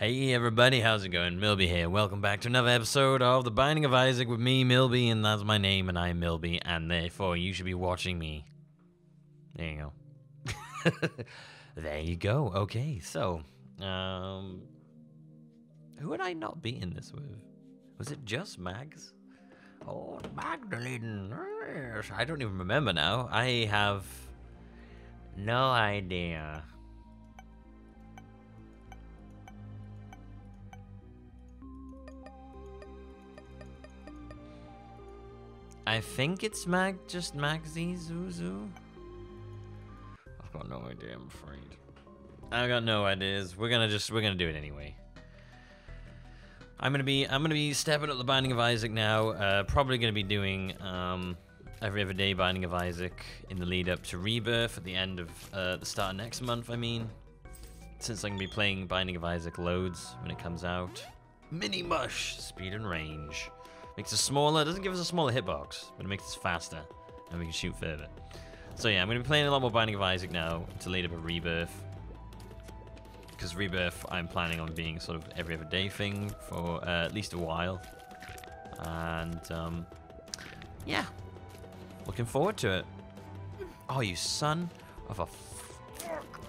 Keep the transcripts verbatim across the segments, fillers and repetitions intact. Hey everybody, how's it going? Millby here. Welcome back to another episode of The Binding of Isaac with me, Millby, and that's my name, and I'm Millby, and therefore you should be watching me. There you go. There you go. Okay, so, um, who had I not beaten this with? Was it just Mags? Oh, Magdalene. I don't even remember now. I have no idea. I think it's Mag, just Magzy Zuzu. I've got no idea, I'm afraid. I've got no ideas. We're gonna just, we're gonna do it anyway. I'm gonna be, I'm gonna be stepping up the Binding of Isaac now. Uh, probably gonna be doing um, every other day Binding of Isaac in the lead up to Rebirth at the end of, uh, the start of next month, I mean. Since I'm gonna be playing Binding of Isaac loads when it comes out. Mini Mush, speed and range. Makes us smaller, doesn't give us a smaller hitbox, but it makes us faster, and we can shoot further. So yeah, I'm going to be playing a lot more Binding of Isaac now to lead up a Rebirth. Because Rebirth, I'm planning on being sort of every other day thing for uh, at least a while. And, um, yeah. Looking forward to it. Oh, you son of a fuck.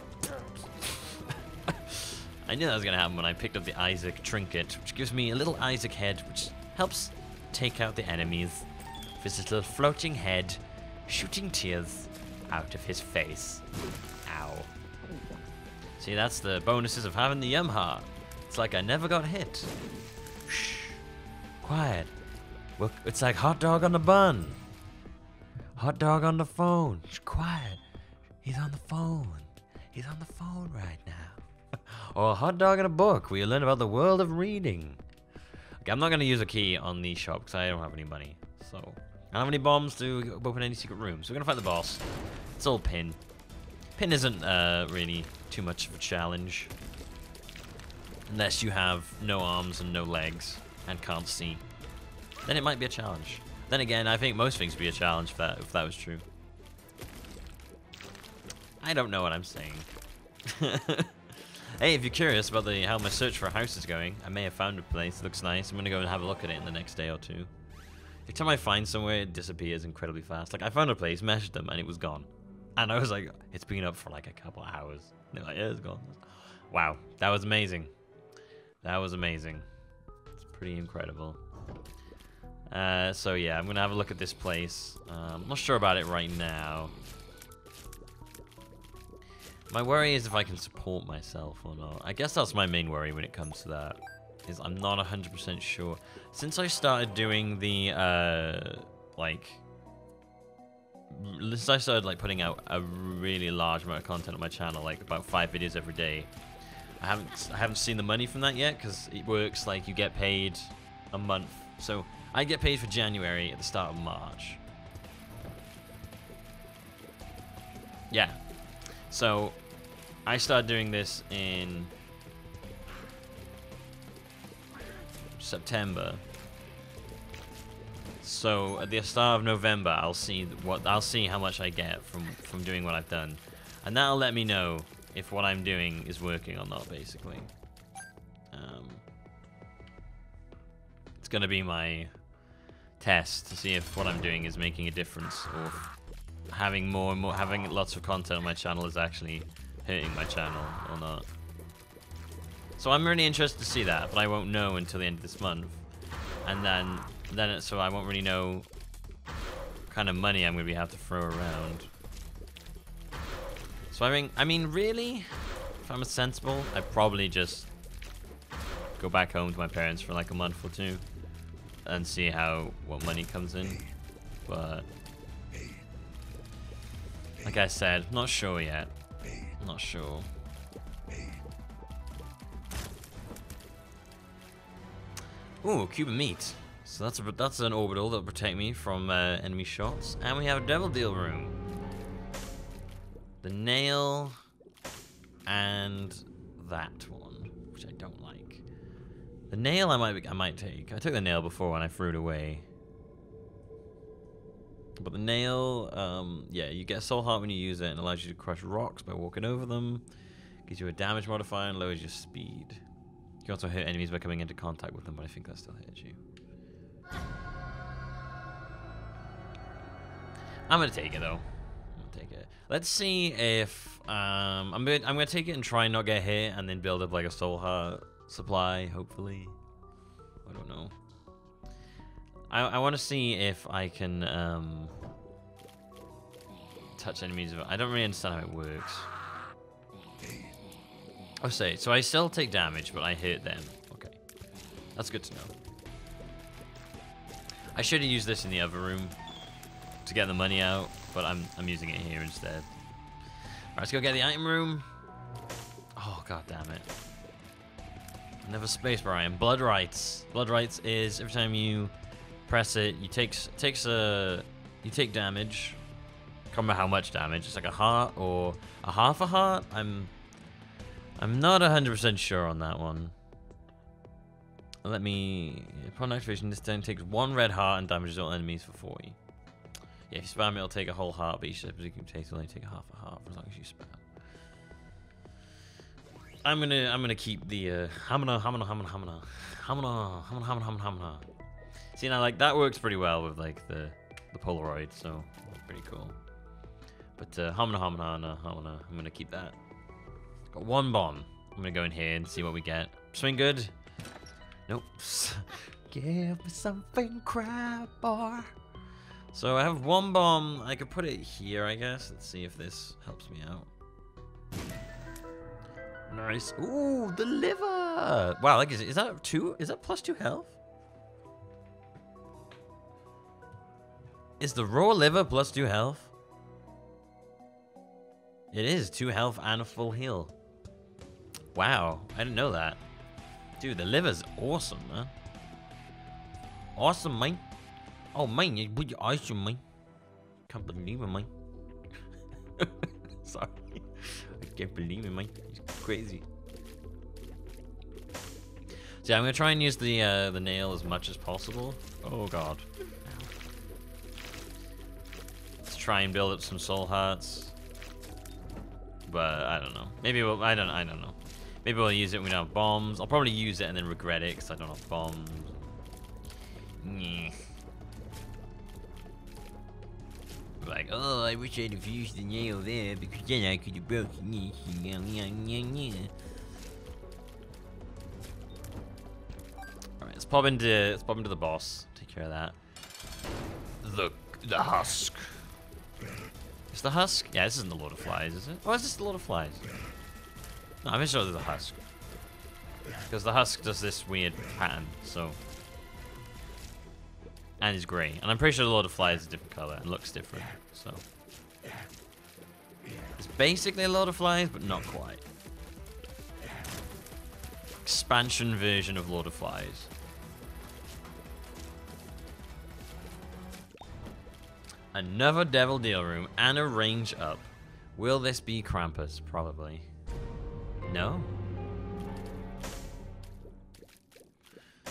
I knew that was going to happen when I picked up the Isaac trinket, which gives me a little Isaac head, which helps take out the enemies with his little floating head, shooting tears out of his face. Ow. See, that's the bonuses of having the Yamaha. It's like I never got hit. Shh. Quiet. We're, it's like hot dog on the bun. Hot dog on the phone. Shh, quiet. He's on the phone. He's on the phone right now. Or hot dog in a book where you learn about the world of reading. Okay, I'm not going to use a key on the shop because I don't have any money. So, I don't have any bombs to open any secret rooms. So we're going to fight the boss. It's all Pin. Pin isn't uh, really too much of a challenge. Unless you have no arms and no legs and can't see. Then it might be a challenge. Then again, I think most things would be a challenge if that, if that was true. I don't know what I'm saying. Hey, if you're curious about the how my search for a house is going, I may have found a place. It looks nice. I'm going to go and have a look at it in the next day or two. Every time I find somewhere, it disappears incredibly fast. Like, I found a place, measured them, and it was gone. And I was like, it's been up for like a couple of hours. And they're like, yeah, it's gone. Wow, that was amazing. That was amazing. It's pretty incredible. Uh, so, yeah, I'm going to have a look at this place. Um, I'm not sure about it right now. My worry is if I can support myself or not. I guess that's my main worry when it comes to that. Is I'm not one hundred percent sure. Since I started doing the, uh, like... Since I started, like, putting out a really large amount of content on my channel, like, about five videos every day, I haven't, I haven't seen the money from that yet, because it works, like, you get paid a month. So, I get paid for January at the start of March. Yeah. So, I started doing this in September. So at the start of November, I'll see what I'll see how much I get from from doing what I've done, and that'll let me know if what I'm doing is working or not. Basically, um, it's gonna be my test to see if what I'm doing is making a difference or. If having more and more, having lots of content on my channel is actually hurting my channel or not. So I'm really interested to see that, but I won't know until the end of this month. And then, then it, so I won't really know what kind of money I'm going to have to throw around. So I mean, I mean really, if I'm sensible, I'd probably just go back home to my parents for like a month or two and see how, what money comes in. But... like I said, not sure yet. Not sure. Ooh, Cuban meat. So that's a, that's an orbital that'll protect me from uh, enemy shots. And we have a devil deal room. The nail and that one, which I don't like. The nail I might I might take. I took the nail before when I threw it away. But the nail, um, yeah, you get a soul heart when you use it and allows you to crush rocks by walking over them. Gives you a damage modifier and lowers your speed. You can also hurt enemies by coming into contact with them, but I think that still hurts you. I'm gonna take it though. I'm gonna take it. Let's see if um I'm gonna I'm gonna take it and try and not get hit, and then build up like a soul heart supply, hopefully. I don't know. I I want to see if I can um touch enemies. I don't really understand how it works. I say so. I still take damage, but I hurt them. Okay, that's good to know. I should have used this in the other room to get the money out, but I'm I'm using it here instead. All right, let's go get the item room. Oh god damn it! Another space where I am. Blood rights. Blood rights is every time you press it, you takes takes a you take damage. Can't remember how much damage. It's like a heart or a half a heart. I'm I'm not one hundred percent sure on that one. Let me... Upon activation, this turn takes one red heart and damages all enemies for forty. Yeah, if you spam, it'll take a whole heart, but each step you can take will only take a half a heart for as long as you spam. I'm gonna... I'm gonna keep the... Uh, hamana, hamana, hamana, hamana. Hamana, hamana, hamana, hamana, hamana. See, now, like, that works pretty well with, like, the, the Polaroid, so... Pretty cool. But, uh, hamana, hamana, hamana. I'm gonna keep that. Got one bomb. I'm gonna go in here and see what we get. Swing good. Nope. Give me something crap or. So I have one bomb. I could put it here, I guess, and see if this helps me out. Nice. Ooh, the liver. Wow, like is, is that two? Is that plus two health? Is the raw liver plus two health? It is two health and a full heal. Wow, I didn't know that. Dude, the liver's awesome, man. Awesome, man. Oh, man, you put your ice on, man. Can't believe it, man. Sorry. I can't believe it, man. It's crazy. So, yeah, I'm going to try and use the uh, the nail as much as possible. Oh, God. Let's try and build up some soul hearts. But I don't know. Maybe we'll. I don't. I don't know. Maybe we'll use it when we don't have bombs. I'll probably use it and then regret it because I don't have bombs. Nyeh. Like, oh, I wish I'd have used the nail there because then I could have broken this. All right, let's pop into. Let's pop into the boss. Take care of that. The the husk. It's the husk? Yeah, this isn't the Lord of Flies, is it? Oh, is this the Lord of Flies? No, I'm sure there's a husk. Because the husk does this weird pattern, so... And it's grey. And I'm pretty sure the Lord of Flies is a different colour and looks different, so... It's basically a Lord of Flies, but not quite. Expansion version of Lord of Flies. Another devil deal room and a range up. Will this be Krampus? Probably. No.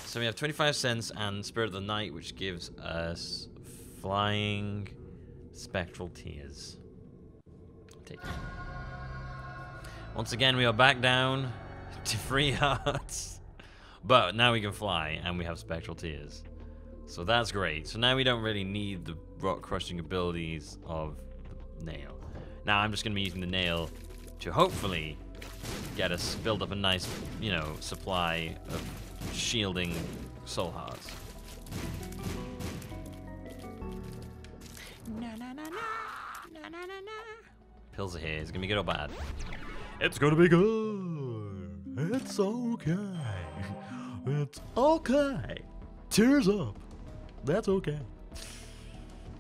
So we have twenty-five cents and Spirit of the Night, which gives us flying spectral tears. Take it. Once again, we are back down to free hearts, but now we can fly and we have spectral tears. So that's great. So now we don't really need the rock crushing abilities of the nail. Now I'm just going to be using the nail to hopefully get us build up a nice, you know, supply of shielding soul hearts. Na, na, na, na. Na, na, na, na. Pills are here. Is it going to be good or bad? It's going to be good. It's okay. It's okay. Tears up. That's okay.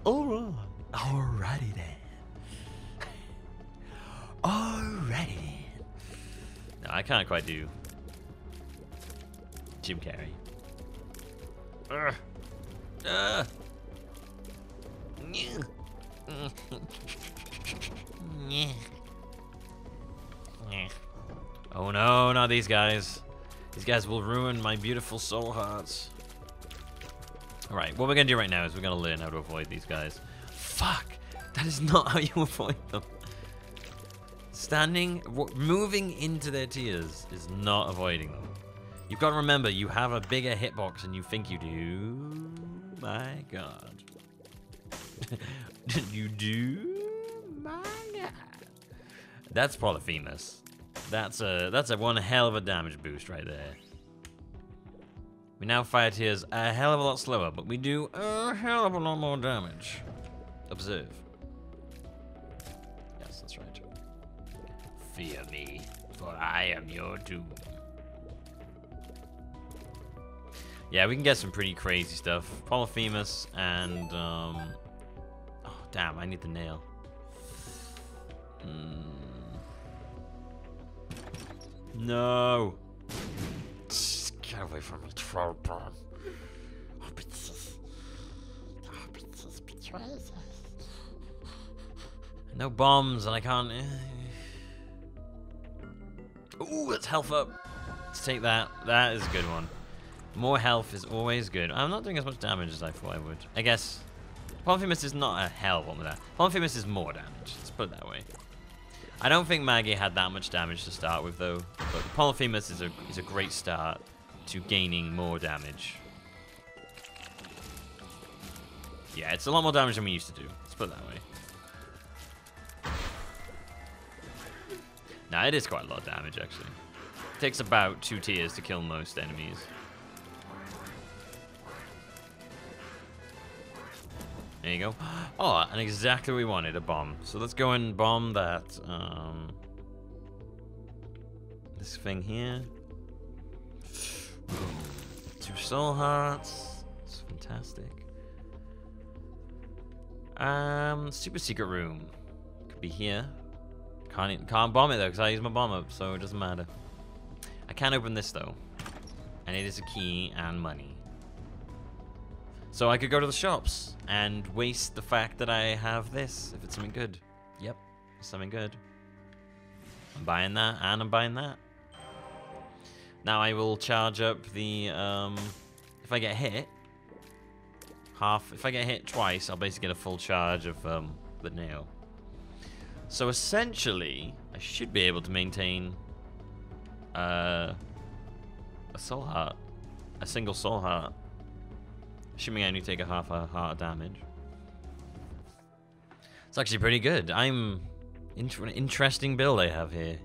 Alright. Alrighty then. Alrighty then. No, I can't quite do Jim Carrey. Ugh. Uh. Oh no, not these guys. These guys will ruin my beautiful soul hearts. Alright, what we're going to do right now is we're going to learn how to avoid these guys. Fuck! That is not how you avoid them. Standing, moving into their tears is not avoiding them. You've got to remember, you have a bigger hitbox than you think you do. My God. You do? My God. That's Polyphemus. That's a, that's a one hell of a damage boost right there. We now fire tiers a hell of a lot slower, but we do a hell of a lot more damage. Observe. Yes, that's right. Fear me, for I am your doom. Yeah, we can get some pretty crazy stuff. Polyphemus and, um... oh, damn, I need the nail. Mm. No! Get away from me, troll bomb. No bombs, and I can't... Ooh, that's health up. Let's take that. That is a good one. More health is always good. I'm not doing as much damage as I thought I would. I guess... Polyphemus is not a hell one with that. Polyphemus is more damage. Let's put it that way. I don't think Maggie had that much damage to start with, though. But Polyphemus is a, is a great start to gaining more damage. Yeah, it's a lot more damage than we used to do. Let's put it that way. Now, it is quite a lot of damage, actually. It takes about two tiers to kill most enemies. There you go. Oh, and exactly what we wanted, a bomb. So let's go and bomb that, um... this thing here. Two soul hearts. It's fantastic. Um, super secret room. Could be here. Can't, can't bomb it, though, because I use my bomb up, so it doesn't matter. I can open this, though. And it is a key and money. So I could go to the shops and waste the fact that I have this, if it's something good. Yep, it's something good. I'm buying that, and I'm buying that. Now I will charge up the, um, if I get hit, half, if I get hit twice, I'll basically get a full charge of um, the nail. So essentially, I should be able to maintain uh, a soul heart, a single soul heart. Assuming I only take a half a heart of damage. It's actually pretty good. I'm... Inter an interesting build I have here.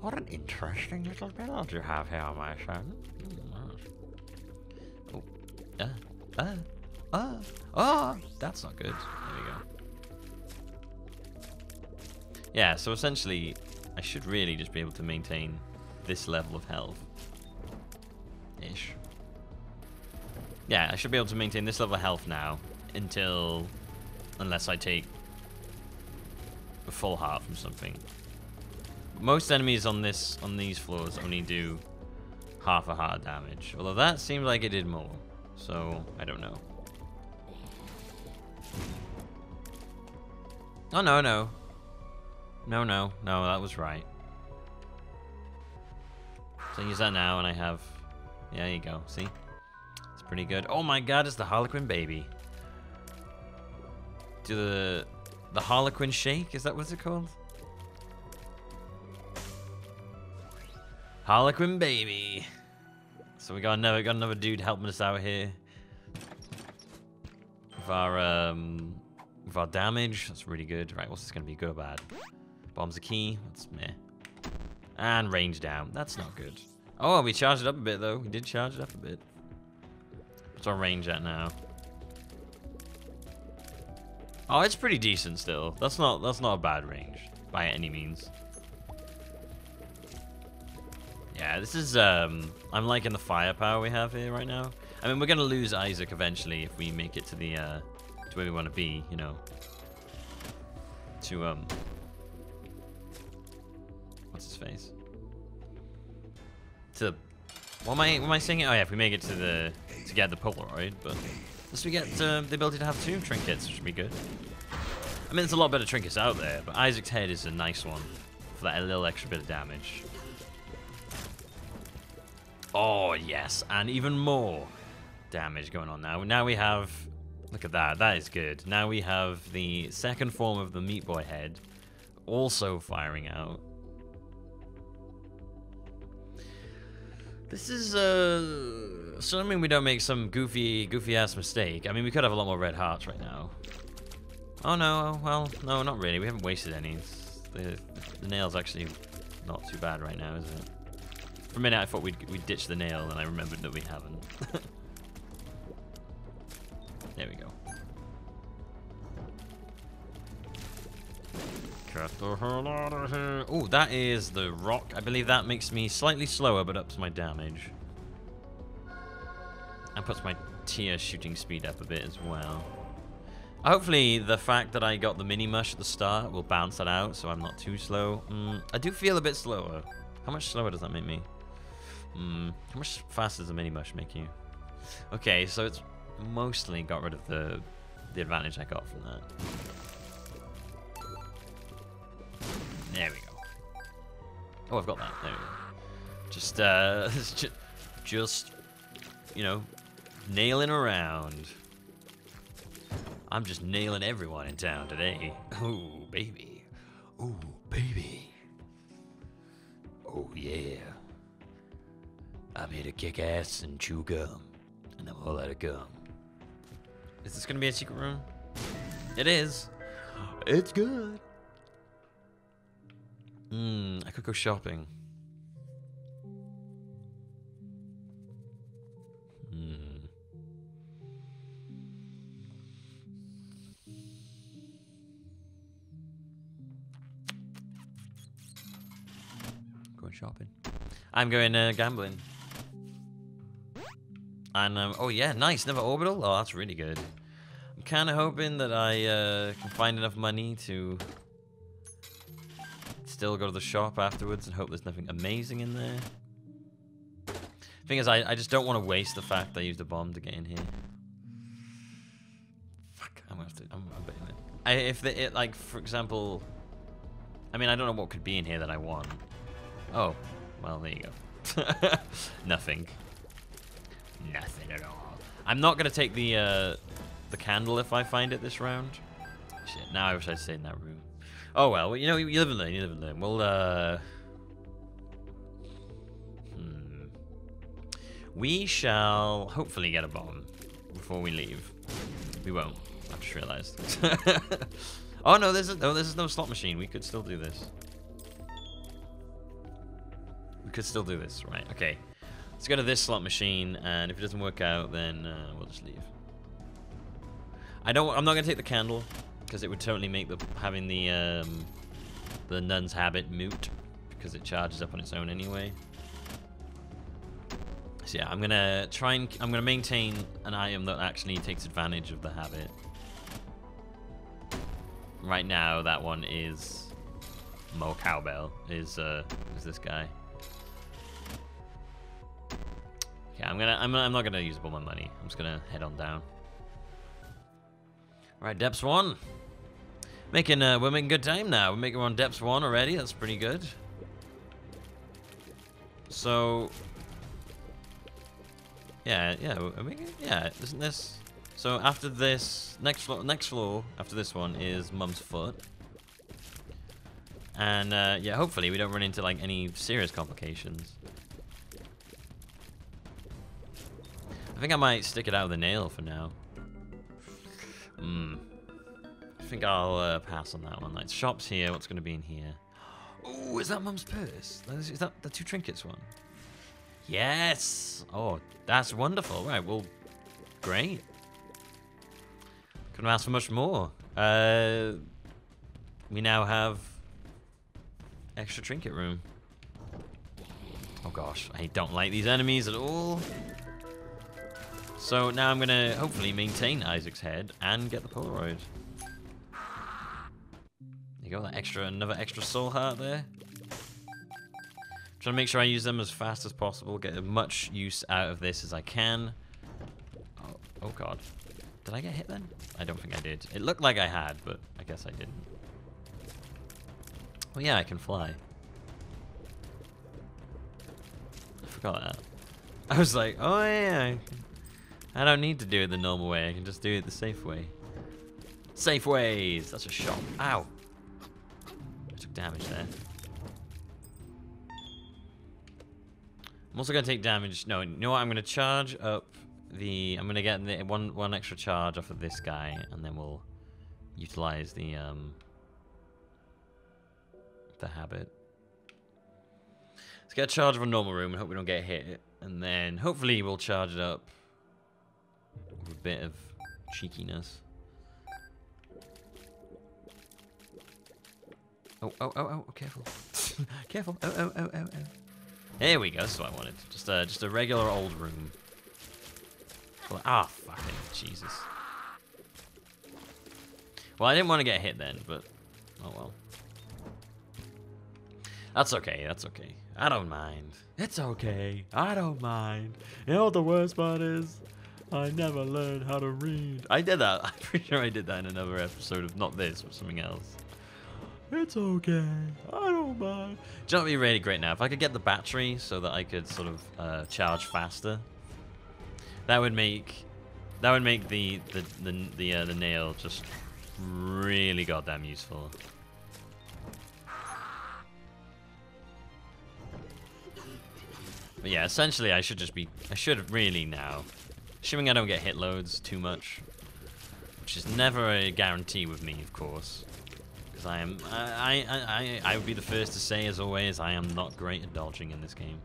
What an interesting little build you have here, my son. Oh. Uh, uh, uh, oh! That's not good. There we go. Yeah, so essentially, I should really just be able to maintain this level of health. Ish. Yeah, I should be able to maintain this level of health now until, unless I take a full heart from something. Most enemies on this, on these floors only do half a heart damage. Although that seems like it did more, so I don't know. Oh no no, no no no, that was right. So I use that now, and I have. Yeah, there you go. See. Pretty good. Oh my God, it's the Harlequin baby. Do the the Harlequin shake? Is that what's it called? Harlequin baby. So we got another got another dude helping us out here with our um with our damage. That's really good. Right, what's this gonna be, good or bad? Bombs a key. That's meh. And range down. That's not good. Oh, we charged it up a bit though. We did charge it up a bit. What's our range at now? Oh, it's pretty decent still. That's not that's not a bad range by any means. Yeah, this is um I'm liking the firepower we have here right now. I mean, we're gonna lose Isaac eventually if we make it to the uh to where we wanna be, you know. To um what's his face? To What am I, what am I saying? Oh yeah, if we make it to the, to get the Polaroid, but unless we get uh, the ability to have two trinkets, which would be good. I mean, there's a lot better trinkets out there, but Isaac's head is a nice one for that little extra bit of damage. Oh yes, and even more damage going on now. Now we have, look at that, that is good. Now we have the second form of the Meat Boy head also firing out. This is, uh... so I mean we don't make some goofy, goofy-ass mistake. I mean, we could have a lot more red hearts right now. Oh, no. Well, no, not really. We haven't wasted any. The, the nail's actually not too bad right now, is it? For a minute, I thought we'd, we'd ditch the nail, and I remembered that we haven't. There we go. Get the hell out of here. Oh, that is the rock. I believe that makes me slightly slower, but ups my damage. And puts my tier shooting speed up a bit as well. Hopefully, the fact that I got the mini mush at the start will bounce that out, so I'm not too slow. Mm, I do feel a bit slower. How much slower does that make me? Mm, how much faster does the mini mush make you? Okay, so it's mostly got rid of the the advantage I got from that. There we go. Oh, I've got that. There we go. Just, uh, just, just, you know, nailing around. I'm just nailing everyone in town today. Ooh, baby. Ooh, baby. Oh, yeah. I'm here to kick ass and chew gum. And I'm all out of gum. Is this going to be a secret room? It is. It's good. Mmm, I could go shopping. Mmm. Going shopping. I'm going uh, gambling. And, um, oh yeah, nice, never orbital? Oh, that's really good. I'm kind of hoping that I uh, can find enough money to... still go to the shop afterwards and hope there's nothing amazing in there. Thing is, I, I just don't want to waste the fact that I used a bomb to get in here. Fuck, I'm gonna have to, I'm, I'm betting it. I, if the, it, like, for example, I mean, I don't know what could be in here that I want. Oh, well, there you go. Nothing. Nothing at all. I'm not gonna take the, uh, the candle if I find it this round. Shit, now I wish I'd stayed in that room. Oh well, you know, you live and learn, you live and learn. We'll, uh... Hmm. We shall hopefully get a bomb before we leave. We won't. I've just realized. Oh no, there's, a, oh, there's no slot machine. We could still do this. We could still do this, right. Okay. Let's go to this slot machine, and if it doesn't work out, then uh, we'll just leave. I don't, I'm not going to take the candle. Because it would totally make the having the um, the nun's habit moot, because it charges up on its own anyway. So yeah, I'm gonna try and I'm gonna maintain an item that actually takes advantage of the habit. Right now, that one is Mo Cowbell. Is uh, is this guy? Yeah, I'm gonna I'm I'm not gonna use up all my money. I'm just gonna head on down. Right, Depths one. Making, uh, we're making good time now. We're making we're on Depths one already. That's pretty good. So, yeah, yeah, are we, yeah. Isn't this? So after this next floor, next floor after this one is Mum's Foot, and uh, yeah, hopefully we don't run into like any serious complications. I think I might stick it out with a nail for now. Hmm. I think I'll uh, pass on that one. Like, shop's here. What's going to be in here? Oh, is that Mum's purse? Is that the two trinkets one? Yes! Oh, that's wonderful. Right, well, great. Couldn't ask for much more. Uh, we now have extra trinket room. Oh, gosh. I don't like these enemies at all. So now I'm going to hopefully maintain Isaac's head and get the Polaroid. There you go, that extra, another extra soul heart there. Trying to make sure I use them as fast as possible, get as much use out of this as I can. Oh, oh god. Did I get hit then? I don't think I did. It looked like I had, but I guess I didn't. Oh yeah, I can fly. I forgot that. I was like, oh yeah. I don't need to do it the normal way, I can just do it the safe way. Safe ways! That's a shot. Ow! I took damage there. I'm also gonna take damage. No, you know what? I'm gonna charge up the. I'm gonna get the one one extra charge off of this guy, and then we'll utilize the um the habit. Let's get a charge of a normal room and hope we don't get hit, and then hopefully we'll charge it up with a bit of cheekiness. Oh oh oh oh! Careful, careful! Oh oh oh oh oh! There we go. That's what I wanted. Just a just a regular old room. Ah, oh, fuck it, Jesus. Well, I didn't want to get hit then, but oh well. That's okay. That's okay. I don't mind. It's okay. I don't mind. You know what the worst part is? I never learned how to read. I did that. I'm pretty sure I did that in another episode of not this, but something else. It's okay. I don't mind. Do you know what would be really great now? If I could get the battery so that I could sort of uh, charge faster. That would make that would make the the the the, uh, the nail just really goddamn useful. But yeah, essentially, I should just be I should really now, assuming I don't get hit loads too much, which is never a guarantee with me, of course. Because I am, I, I, I, I would be the first to say, as always, I am not great at dodging in this game.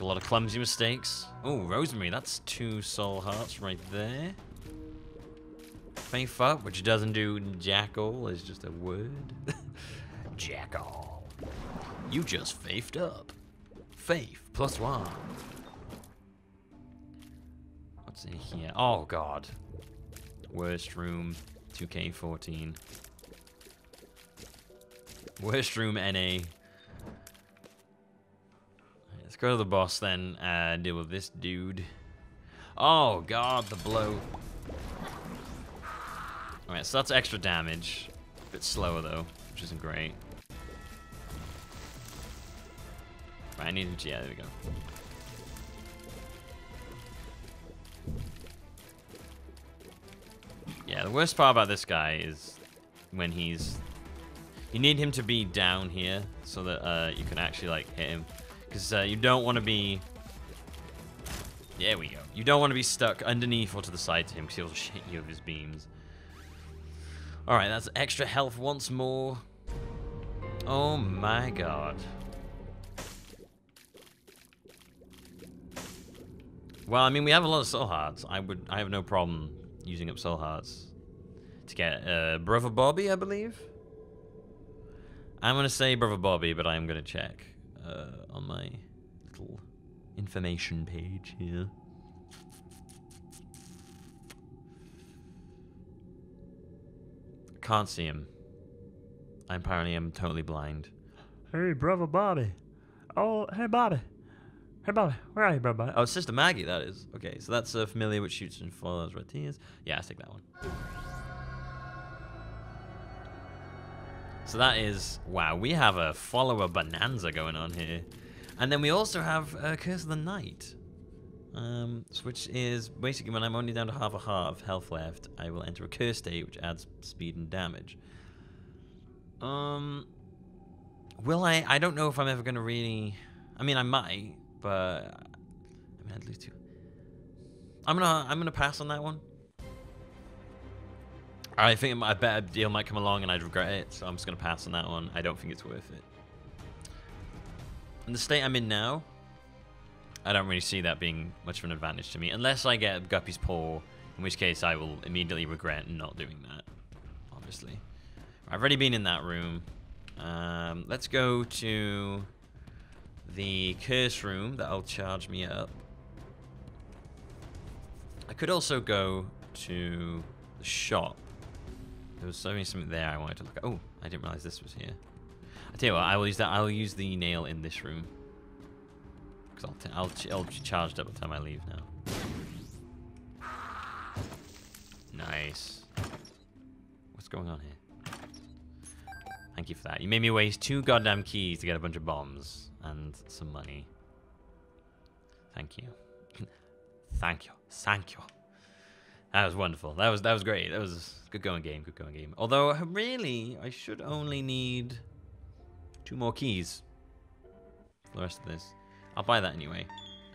A lot of clumsy mistakes. Oh, Rosemary, that's two soul hearts right there. Faith up, which doesn't do jackal, is just a word. Jackal. You just faithed up. Faith, plus one. What's in here? Oh, God. Worst room, two K fourteen. Worst room, N A. Right, let's go to the boss then, uh, deal with this dude. Oh, God, the blow. Alright, so that's extra damage. A bit slower, though, which isn't great. Right, I need to... yeah, there we go. Yeah, the worst part about this guy is when he's... you need him to be down here so that uh, you can actually like hit him, because uh, you don't want to be. There we go. You don't want to be stuck underneath or to the side to him, because he'll just hit you with his beams. All right, that's extra health once more. Oh my God. Well, I mean, we have a lot of soul hearts. I would, I have no problem using up soul hearts to get uh, Brother Bobby, I believe. I'm going to say Brother Bobby, but I'm going to check uh, on my little information page here. Can't see him. I apparently am totally blind. Hey, Brother Bobby. Oh, hey, Bobby. Hey, Bobby. Where are you, Brother Bobby? Oh, Sister Maggie, that is. Okay, so that's uh, familiar, which shoots and follows red tears. Yeah, I'll take that one. So that is, wow, we have a follower bonanza going on here. And then we also have uh, Curse of the Night, um, which is basically when I'm only down to half a heart of health left, I will enter a curse state, which adds speed and damage. Um, will I, I don't know if I'm ever going to really, I mean, I might, but I mean, I'd lose two. I'm going to, I'm going to pass on that one. I think a better deal might come along and I'd regret it, so I'm just going to pass on that one. I don't think it's worth it. And the state I'm in now, I don't really see that being much of an advantage to me, unless I get Guppy's Paw, in which case I will immediately regret not doing that, obviously. I've already been in that room. Um, let's go to the curse room that'll charge me up. I could also go to the shop. There was so many something there I wanted to look at. Oh, I didn't realize this was here. I tell you what, I will use that. I'll use the nail in this room. Because I'll, I'll, I'll be charged up by the time I leave now. Nice. What's going on here? Thank you for that. You made me waste two goddamn keys to get a bunch of bombs and some money. Thank you. Thank you. Thank you. That was wonderful. That was that was great. That was good going game. Good going game. Although really, I should only need two more keys for the rest of this. I'll buy that anyway.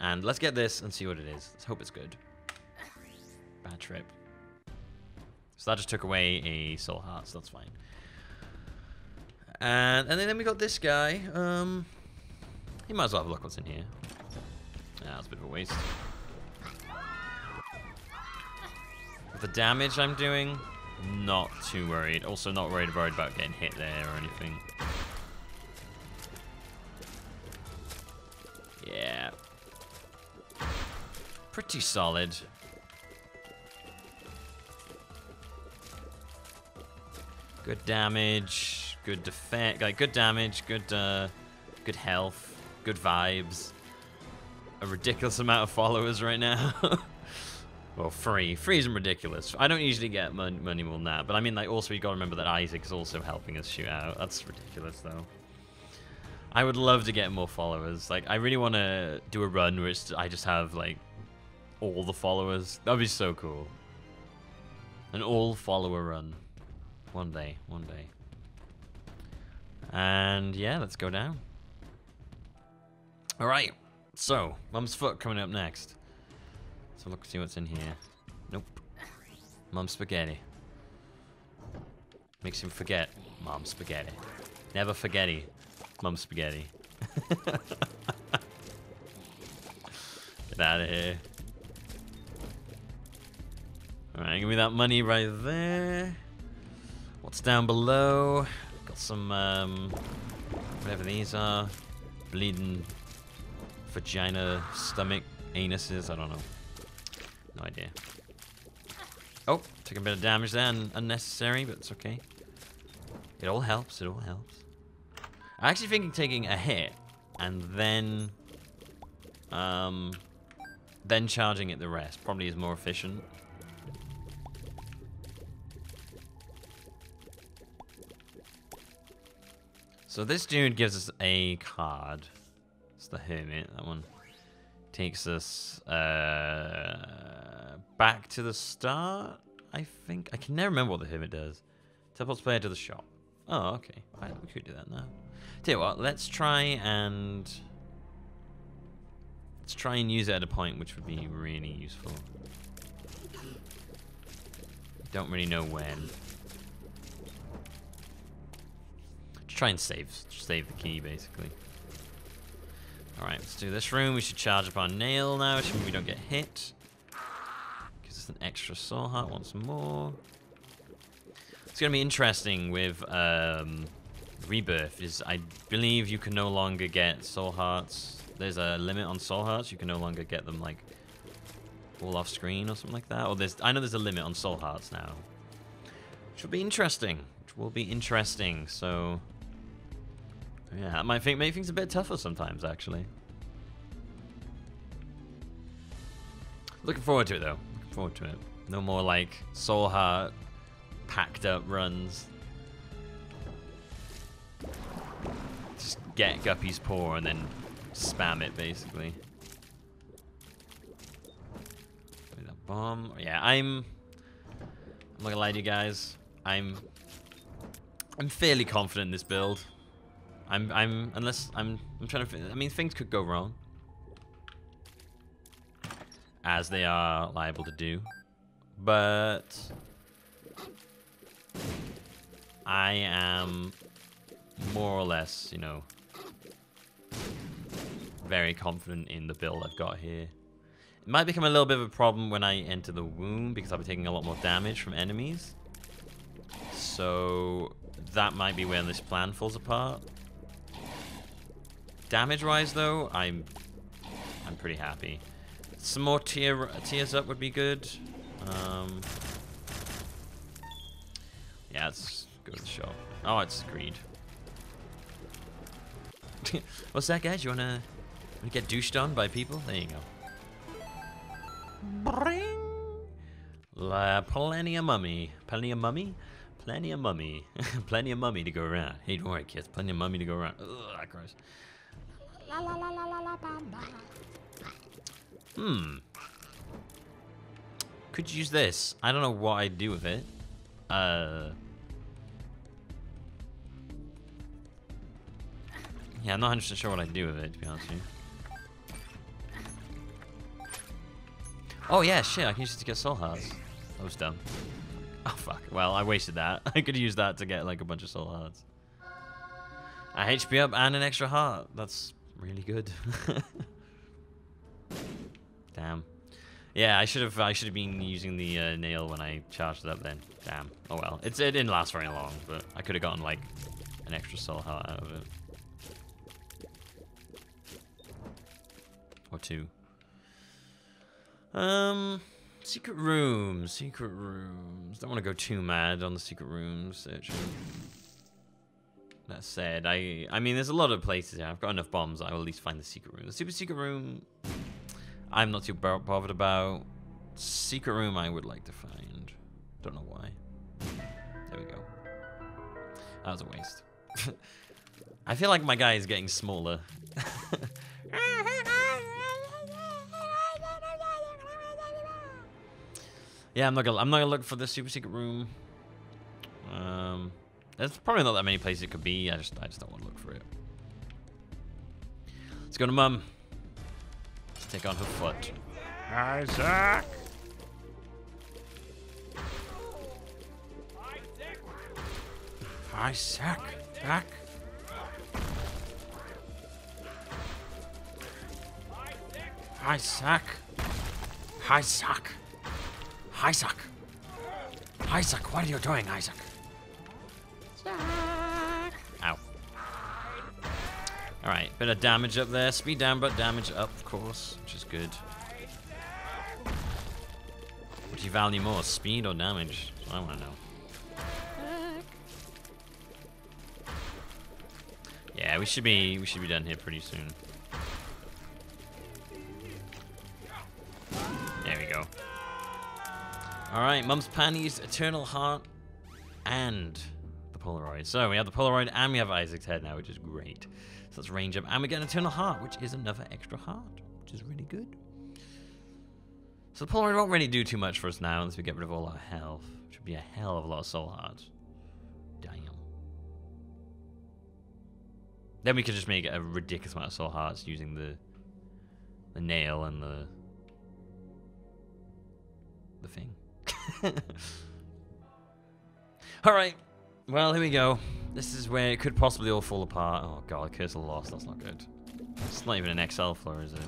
And let's get this and see what it is. Let's hope it's good. Bad trip. So that just took away a soul heart, so that's fine. And, and then we got this guy. Um, he might as well have a look what's in here. Ah, that's a bit of a waste. With the damage I'm doing, not too worried. Also not worried, worried about getting hit there or anything. Yeah. Pretty solid. Good damage, good defense, like good damage, good uh, good health, good vibes. A ridiculous amount of followers right now. Well, free, free isn't ridiculous. I don't usually get mon money more than that, but I mean, like, also you gotta remember that Isaac is also helping us shoot out. That's ridiculous, though. I would love to get more followers. Like, I really want to do a run where it's, I just have like all the followers. That'd be so cool. An all follower run. One day, one day. And yeah, let's go down. All right, so Mum's Foot coming up next. Let's look, see what's in here. Nope. Mum Spaghetti. Makes him forget. Mum Spaghetti. Never forgetty. Mum Spaghetti. Get out of here. All right, give me that money right there. What's down below? Got some, um, whatever these are. Bleeding vagina, stomach, anuses, I don't know. No idea. Oh, took a bit of damage there, un unnecessary, but it's okay. It all helps, it all helps. I actually think taking a hit and then, um, then charging it the rest probably is more efficient. So this dude gives us a card. It's the Hermit. That one takes us uh, back to the start, I think. I can never remember what the Hermit does. Teleports player to the shop. Oh, okay. All right, we could do that now. Tell you what, let's try and... Let's try and use it at a point, which would be really useful. Don't really know when. Try and save, save the key, basically. All right, let's do this room. We should charge up our nail now, which means we don't get hit. Gives us an extra soul heart once more. It's gonna be interesting with um, Rebirth, is I believe you can no longer get soul hearts. There's a limit on soul hearts. You can no longer get them like all off screen or something like that. Or there's, I know there's a limit on soul hearts now. Which will be interesting. Which will be interesting. So. Yeah, I might think make things a bit tougher sometimes, actually. Looking forward to it, though. Looking forward to it. No more, like, soul heart, packed-up runs. Just get Guppy's Paw and then spam it, basically. With a bomb. Yeah, I'm... I'm not gonna lie to you guys. I'm... I'm fairly confident in this build. I'm, I'm, unless, I'm, I'm trying to, I mean, things could go wrong. As they are liable to do. But... I am more or less, you know, very confident in the build I've got here. It might become a little bit of a problem when I enter the womb, because I'll be taking a lot more damage from enemies. So, that might be where this plan falls apart. Damage-wise, though, I'm I'm pretty happy. Some more tier tiers up would be good. Um, yeah, let's go to the shop. Oh, it's greed. What's that, guys? You wanna, wanna get douched on by people? There you go. Bring La plenty of mummy, plenty of mummy, plenty of mummy, plenty of mummy to go around. Hey, don't worry, kids. Plenty of mummy to go around. Ugh, that gross. La, la, la, la, la, la, hmm. Could use this. I don't know what I'd do with it. Uh. Yeah, I'm not one hundred percent sure what I'd do with it, to be honest with you. Oh yeah, shit, I can use it to get soul hearts. That was dumb. Oh fuck, well, I wasted that. I could use that to get like a bunch of soul hearts. I H P up and an extra heart. That's really good. Damn. Yeah, I should have I should have been using the uh, nail when I charged it up then. Damn. Oh well. It's, it didn't last very long, but I could have gotten like an extra soul heart out of it. Or two. Um, secret rooms, secret rooms. Don't want to go too mad on the secret rooms. That said, I I mean, there's a lot of places here. I've got enough bombs. I will at least find the secret room. The super secret room, I'm not too bothered about. Secret room, I would like to find. Don't know why. There we go. That was a waste. I feel like my guy is getting smaller. Yeah, I'm not gonna. I'm not gonna look for the super secret room. Um, there's probably not that many places it could be. I just, I just don't want to look for it. Let's go to Mum. Let's take on her foot. Isaac. Isaac, back. Isaac. Isaac. Isaac! Isaac, what are you doing, Isaac? Isaac! Ow. Alright, bit of damage up there. Speed down, but damage up, of course, which is good. What do you value more, speed or damage? I want to know. Yeah, we should be we should be done here pretty soon. There we go. Alright, Mum's Panties, Eternal Heart, and the Polaroid. So we have the Polaroid and we have Isaac's head now, which is great. So let's range up and we get an Eternal Heart, which is another extra heart, which is really good. So the Polaroid won't really do too much for us now unless we get rid of all our health, which would be a hell of a lot of soul hearts. Damn. Then we could just make a ridiculous amount of soul hearts using the the nail and the the thing. Alright, well, here we go. This is where it could possibly all fall apart. Oh god, Curse of Loss, that's not good. It's not even an X L floor, is it?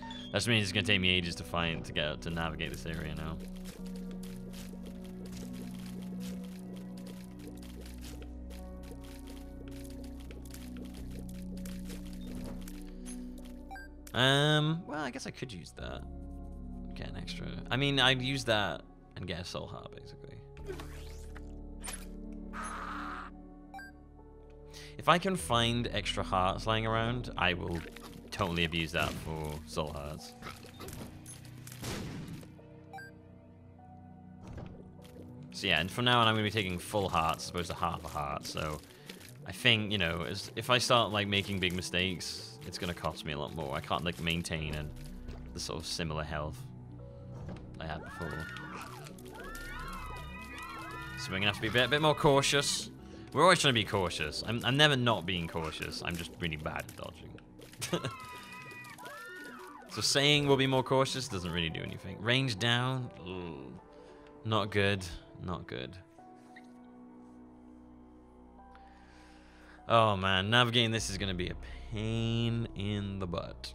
That just means it's going to take me ages to find, to get, to navigate this area now. Um, well, I guess I could use that. Get an extra. I mean, I'd use that and get a soul heart, basically. If I can find extra hearts lying around, I will totally abuse that for soul hearts. So yeah, and from now on, I'm going to be taking full hearts as opposed to half a heart. So I think, you know, if I start like making big mistakes, it's going to cost me a lot more. I can't like maintain and the sort of similar health I had before. So we're gonna have to be a bit, a bit more cautious. We're always trying to be cautious. I'm, I'm never not being cautious. I'm just really bad at dodging. So saying we'll be more cautious doesn't really do anything. Range down, ugh. Not good, not good. Oh man, navigating this is gonna be a pain in the butt.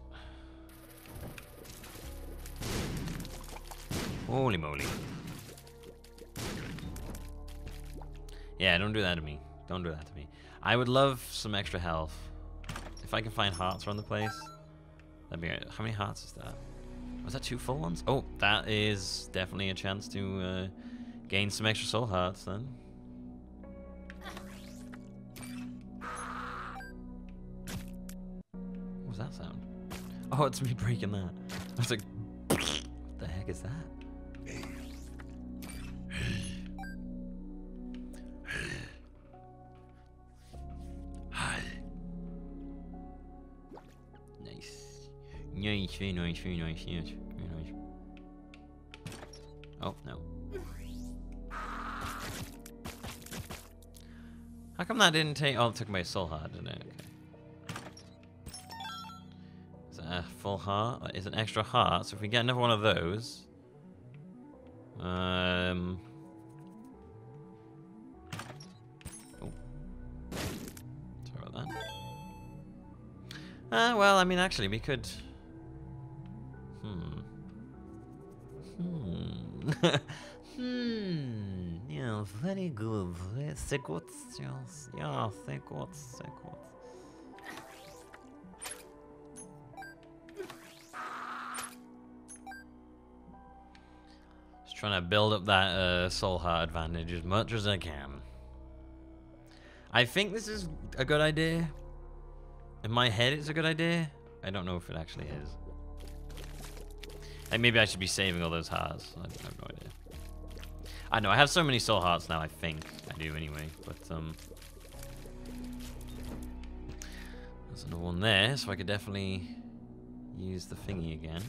Holy moly. Yeah, don't do that to me. Don't do that to me. I would love some extra health. If I can find hearts around the place, that'd be great. How many hearts is that? Was that two full ones? Oh, that is definitely a chance to uh, gain some extra soul hearts then. What was that sound? Oh, it's me breaking that. I was like, what the heck is that? Nice, very nice, very nice, yes, very nice. Oh, no. How come that didn't take... Oh, it took my soul heart, didn't it? Okay. It's a full heart. That is an extra heart. So if we get another one of those... Um... Oh. Sorry about that. Ah, uh, well, I mean, actually, we could... Hmm. Hmm. hmm. Yeah, very good. Very good. Yeah, very good. Very good. Trying to build up that uh, soul heart advantage as much as I can. I think this is a good idea. In my head, it's a good idea. I don't know if it actually is. And maybe I should be saving all those hearts. I have no idea. I know I have so many soul hearts now. I think I do anyway. But um, there's another one there, so I could definitely use the thingy again.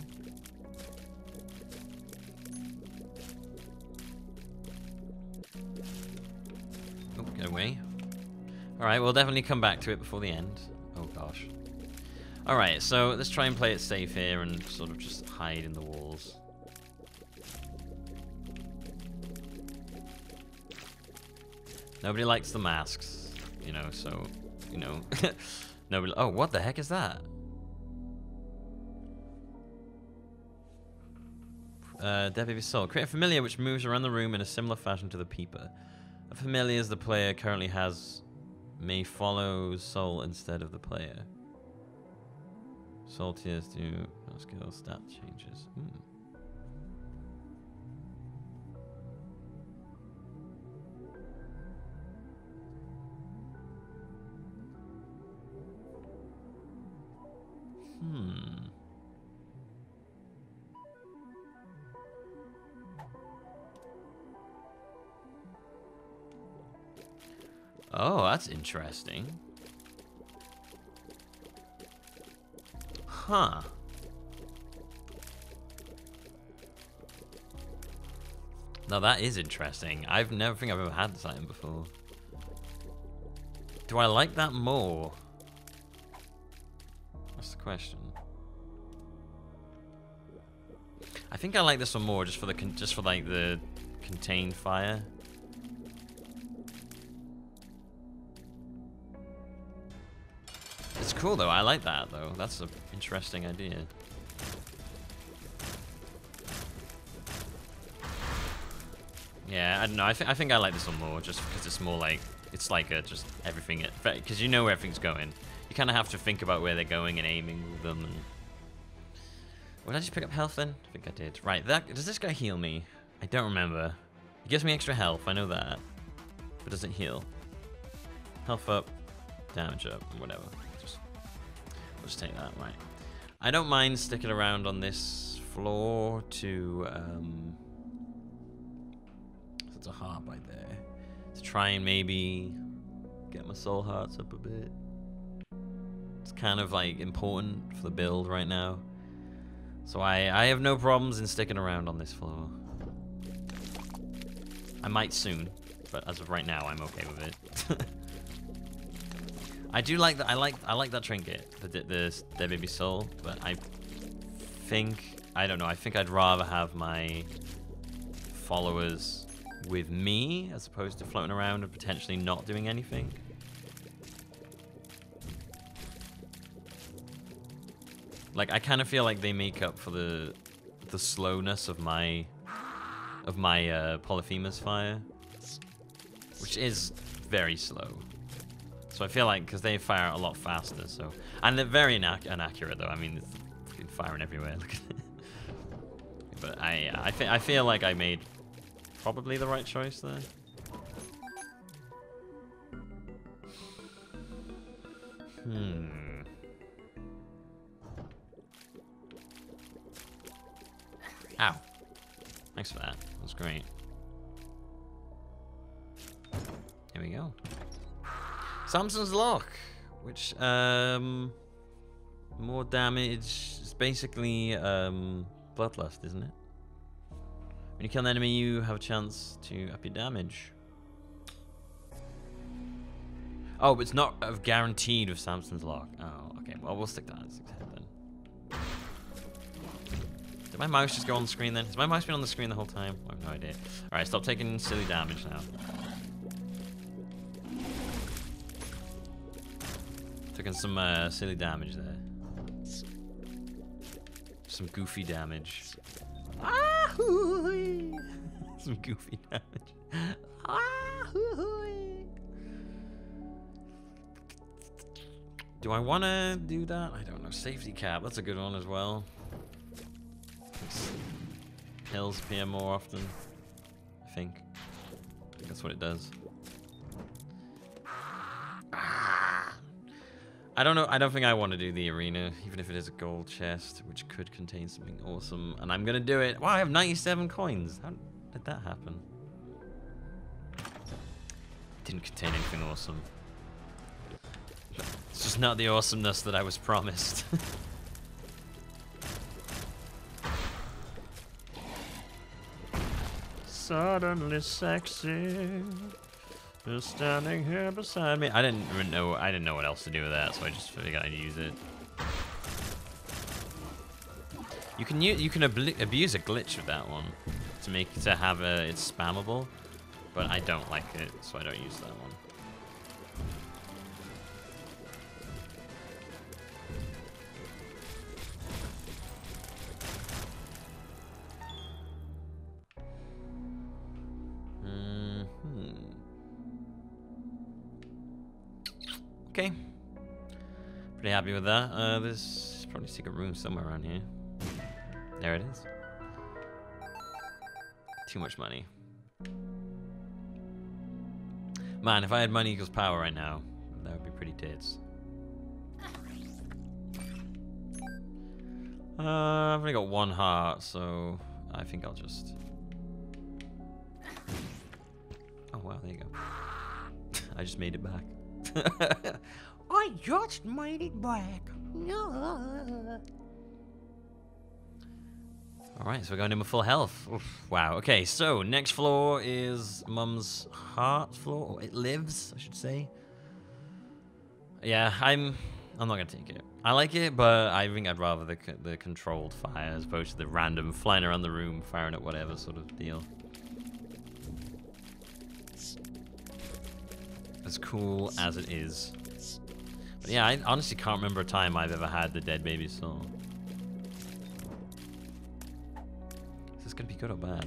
Get away. Alright, we'll definitely come back to it before the end. Oh gosh. Alright, so let's try and play it safe here and sort of just hide in the walls. Nobody likes the masks, you know, so, you know. Nobody. Oh, what the heck is that? Uh, Death of Your Soul. Create a familiar which moves around the room in a similar fashion to the peeper. A familiar as the player currently has may follow soul instead of the player. Soul tiers do skill stat changes. Hmm. Hmm. Oh, that's interesting. Huh. Now that is interesting. I've never think I've ever had this item before. Do I like that more? That's the question. I think I like this one more, just for the con just for like the contained fire. It's cool though, I like that though. That's an interesting idea. Yeah, I don't know, I, th I think I like this one more just because it's more like, it's like a, just everything, because you know where everything's going. You kind of have to think about where they're going and aiming them. And... Well, did I just pick up health then? I think I did. Right, that, does this guy heal me? I don't remember. He gives me extra health, I know that. But doesn't heal. Health up, damage up, whatever. Just take that, right. I don't mind sticking around on this floor to, um, it's a heart by there, to try and maybe get my soul hearts up a bit. It's kind of like important for the build right now. So I, I have no problems in sticking around on this floor. I might soon, but as of right now, I'm okay with it. I do like that. I like I like that trinket, the the Dead Baby Soul. But I think I don't know. I think I'd rather have my followers with me as opposed to floating around and potentially not doing anything. Like I kind of feel like they make up for the the slowness of my of my uh, Polyphemus fire, which is very slow. So I feel like, because they fire out a lot faster, so... And they're very inac inaccurate, though. I mean, it's fucking firing everywhere. Look at it. But I, I, fe I feel like I made probably the right choice there. Hmm. Ow. Thanks for that. That was great. Here we go. Samson's Lock, which, um, more damage, it's basically, um, Bloodlust, isn't it? When you kill an enemy, you have a chance to up your damage. Oh, but it's not guaranteed with Samson's Lock. Oh, okay, well, we'll stick to Isaac's head then. Did my mouse just go on the screen then? Has my mouse been on the screen the whole time? I have no idea. Alright, stop taking silly damage now. Taking some uh, silly damage there. Some goofy damage. Ah, hoo-hoo-hoo. Some goofy damage. Ah, hoo-hoo-hoo. Do I want to do that? I don't know. Safety cap. That's a good one as well. Pills appear more often, I think. I think that's what it does. I don't know. I don't think I want to do the arena, even if it is a gold chest, which could contain something awesome. And I'm gonna do it. Wow, I have ninety-seven coins. How did that happen? It didn't contain anything awesome. It's just not the awesomeness that I was promised. Suddenly sexy. Just standing here beside me. I didn't know. I didn't know what else to do with that, so I just figured I'd use it. You can use, you can abuse a glitch with that one to make to have a it's spammable, but I don't like it, so I don't use that one. Okay, pretty happy with that. Uh, there's probably a secret room somewhere around here. There it is. Too much money. Man, if I had money equals power right now, that would be pretty tits. Uh, I've only got one heart, so I think I'll just... Oh wow, there you go. I just made it back. I just made it back. Alright, so we're going in with full health. Oof, wow, okay, so next floor is Mum's heart floor. Or it lives, I should say. Yeah, I'm I'm not gonna take it. I like it, but I think I'd rather the, the controlled fire as opposed to the random flying around the room, firing at whatever sort of deal. As cool as it is. But yeah, I honestly can't remember a time I've ever had the dead baby soul. Is this gonna be good or bad?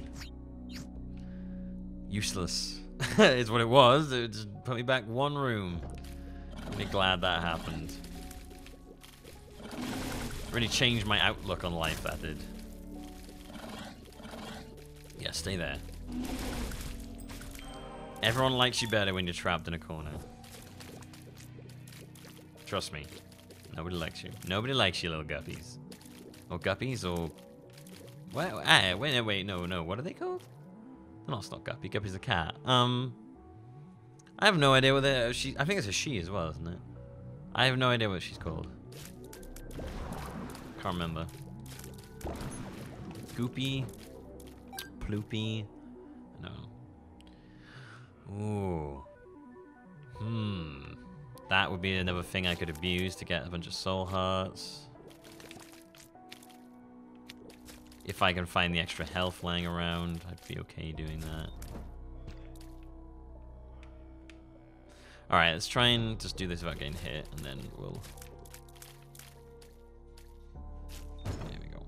Useless is what it was. It just put me back one room. I'm really glad that happened. Really changed my outlook on life, that did. Yeah, stay there. Everyone likes you better when you're trapped in a corner. Trust me. Nobody likes you. Nobody likes you, little guppies. Or guppies, or... Wait, wait, wait, wait, no, no. What are they called? No, it's not guppy. Guppy's a cat. Um... I have no idea what they're... She, I think it's a she as well, isn't it? I have no idea what she's called. Can't remember. Goopy. Ploopy. No. Ooh. Hmm. That would be another thing I could abuse to get a bunch of soul hearts. If I can find the extra health lying around, I'd be okay doing that. Alright, let's try and just do this without getting hit, and then we'll... There we go.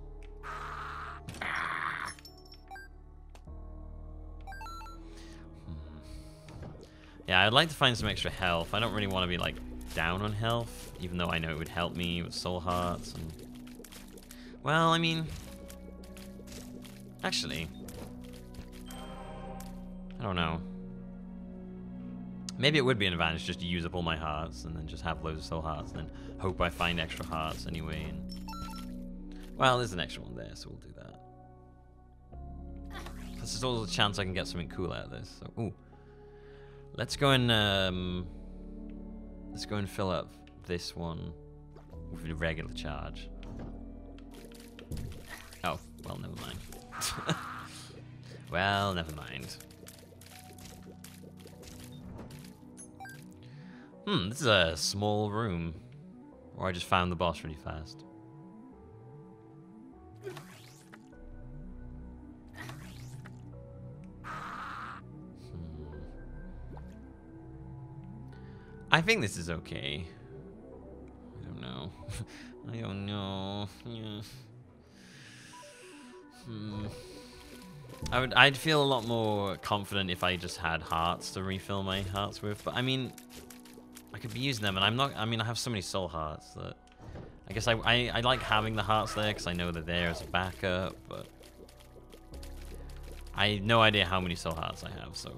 Yeah, I'd like to find some extra health. I don't really want to be, like, down on health, even though I know it would help me with soul hearts and... Well, I mean... Actually... I don't know. Maybe it would be an advantage just to use up all my hearts and then just have loads of soul hearts and then hope I find extra hearts anyway. And... Well, there's an extra one there, so we'll do that. This is also a chance I can get something cool out of this. So, ooh. Let's go and um, let's go and fill up this one with a regular charge. Oh, well, never mind. Well, never mind. Hmm, this is a small room, or I just found the boss really fast. I think this is okay. I don't know. I don't know. Yeah. Hmm. I would, I'd feel a lot more confident if I just had hearts to refill my hearts with. But I mean, I could be using them, and I'm not. I mean, I have so many soul hearts that I guess I I, I like having the hearts there because I know they're there as a backup. But I have no idea how many soul hearts I have, so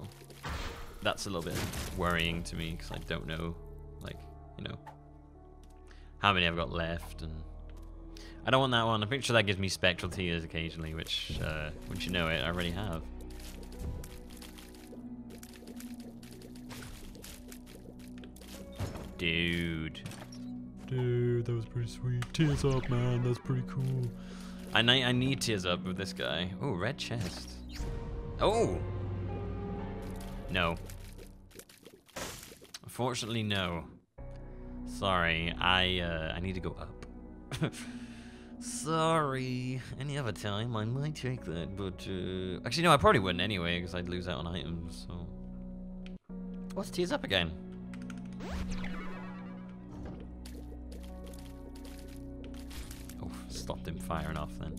that's a little bit worrying to me because I don't know, like, you know, how many I've got left, and I don't want that one. I'm pretty sure that gives me spectral tears occasionally, which, uh, once you know it, I already have. Dude. Dude, that was pretty sweet. Tears up, man. That's pretty cool. I, I need tears up with this guy. Oh, red chest. Oh! No. Unfortunately, no. Sorry, I, uh, I need to go up. Sorry. Any other time I might take that, but uh, actually no, I probably wouldn't anyway because I'd lose out on items. So what's tears up again? Oh, stopped him firing off then.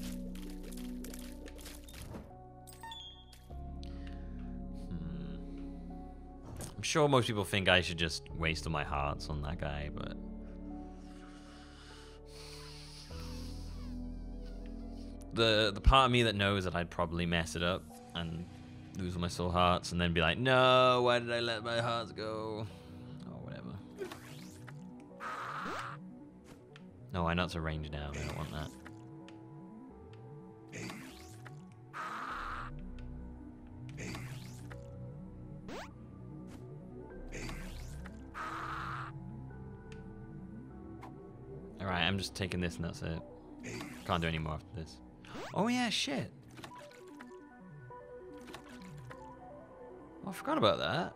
Hmm. I'm sure most people think I should just waste all my hearts on that guy, but. The, the part of me that knows that I'd probably mess it up and lose all my soul hearts and then be like, no, why did I let my hearts go? Or whatever. No, I know it's a range now. I don't want that. Alright, I'm just taking this and that's it. Can't do any more after this. Oh yeah, shit. Oh, I forgot about that.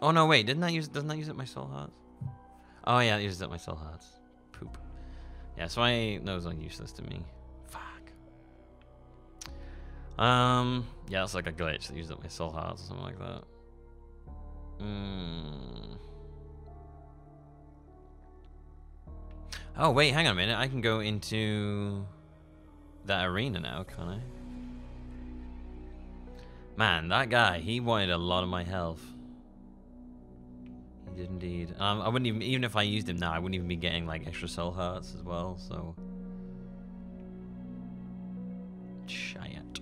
Oh no, wait, didn't I use doesn't that use up my soul hearts? Oh yeah, it uses up my soul hearts. Poop. Yeah, so I those are useless to me. Fuck. Um yeah, that's like a glitch that uses up my soul hearts or something like that. Mmm. Oh wait, hang on a minute, I can go into that arena now, can't I? Man, that guy, he wanted a lot of my health. He did indeed. Um, I wouldn't even, even if I used him now, I wouldn't even be getting like extra soul hearts as well, so. Shit.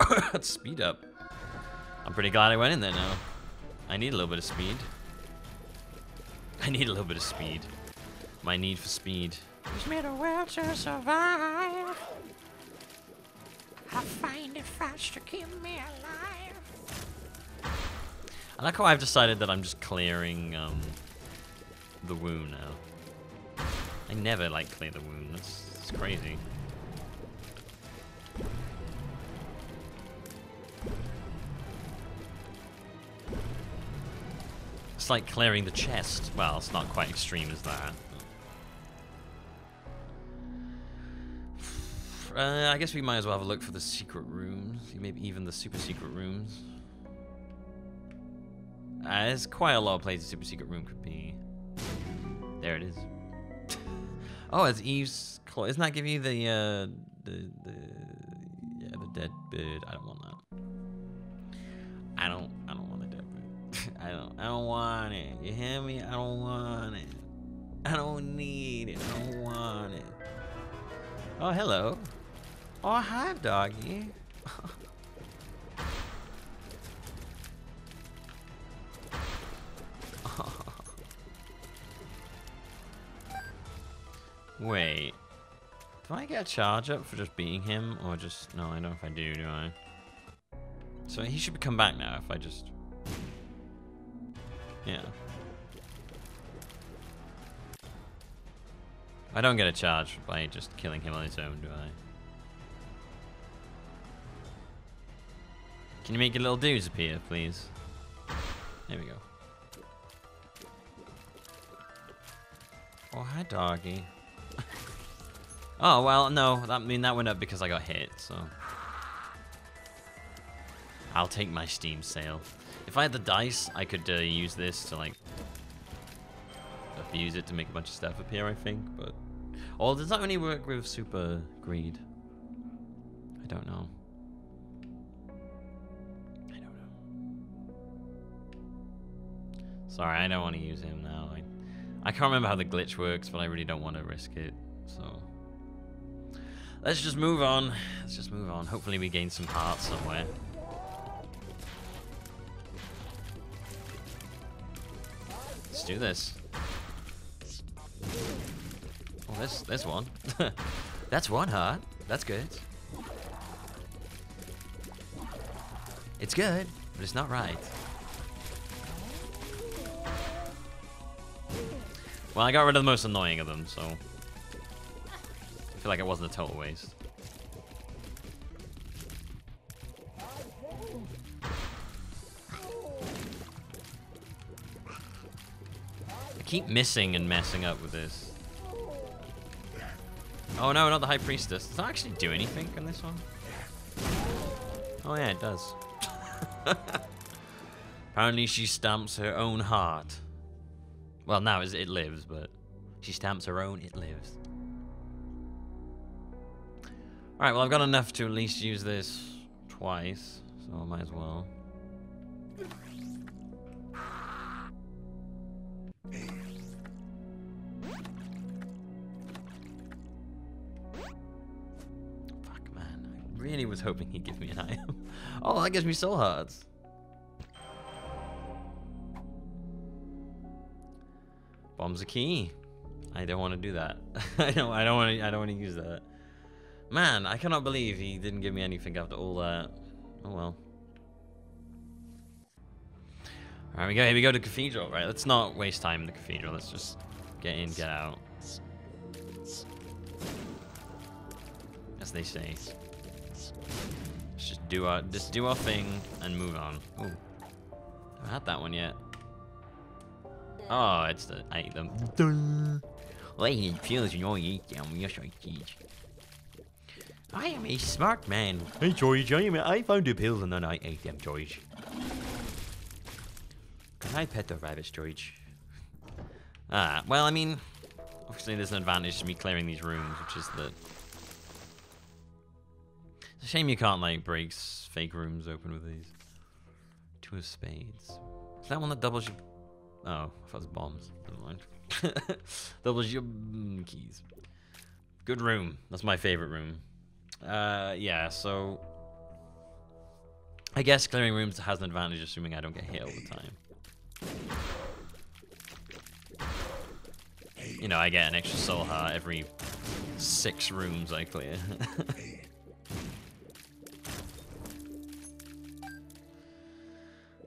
Hmm. That's speed up. I'm pretty glad I went in there now. I need a little bit of speed. I need a little bit of speed. My need for speed. It's made a will to survive. I find it fast to keep me alive. I like how I've decided that I'm just clearing um, the wound now. I never like clear the wound. That's, that's crazy. It's like clearing the chest. Well, it's not quite extreme as that. Uh, I guess we might as well have a look for the secret rooms. Maybe even the super secret rooms. Uh, there's quite a lot of places a super secret room could be. There it is. Oh, it's Eve's claw. Doesn't that give you the, uh, the, the, yeah, the dead bird? I don't want that. I don't, I don't want it. I don't I don't want it. You hear me? I don't want it. I don't need it. I don't want it. Oh, hello. Oh, hi, doggy. Oh. Wait. Do I get a charge up for just beating him or just no, I don't know if I do, do I? So he should come back now if I just yeah. I don't get a charge by just killing him on his own, do I? Can you make your little dudes appear, please? There we go. Oh, hi, doggy. Oh, well, no. That, I mean, that went up because I got hit, so. I'll take my Steam sale. If I had the dice, I could uh, use this to, like, abuse it to make a bunch of stuff appear, I think, but... Or does that only work with super greed? I don't know. I don't know. Sorry, I don't want to use him now. I, I can't remember how the glitch works, but I really don't want to risk it, so... Let's just move on. Let's just move on. Hopefully we gain some hearts somewhere. Let's do this. Oh, there's, there's one. That's one heart. That's good. It's good, but it's not right. Well, I got rid of the most annoying of them, so... I feel like it wasn't a total waste. I keep missing and messing up with this. Oh no, not the High Priestess. Does that actually do anything on this one? Oh yeah, it does. Apparently she stamps her own heart. Well, now it lives, but she stamps her own, it lives. Alright, well I've got enough to at least use this twice, so I might as well. Fuck man, I really was hoping he'd give me an item. Oh, that gives me soul hearts. Bomb's a key. I don't want to do that. I don't I don't want to I don't want to use that. Man, I cannot believe he didn't give me anything after all that. Oh well. Alright, we go. Here we go to Cathedral. Right, let's not waste time in the Cathedral. Let's just get in, get out. As they say. Let's just do our, just do our thing and move on. Ooh. I haven't had that one yet. Oh, it's the, I ate them. Lady feels you eat them. You're so cute. I am a smart man. Hey George, I am a, I found a pill and then I ate them, George. Can I pet the rabbits, George? Ah, well, I mean, obviously there's an advantage to me clearing these rooms, which is that... It's a shame you can't, like, break fake rooms open with these. Two of spades. Is that one that doubles your... Oh, I thought it was bombs. Never mind. Doubles your keys. Good room. That's my favorite room. Uh, yeah, so... I guess clearing rooms has an advantage, assuming I don't get hit all the time. You know, I get an extra soul heart every six rooms I clear.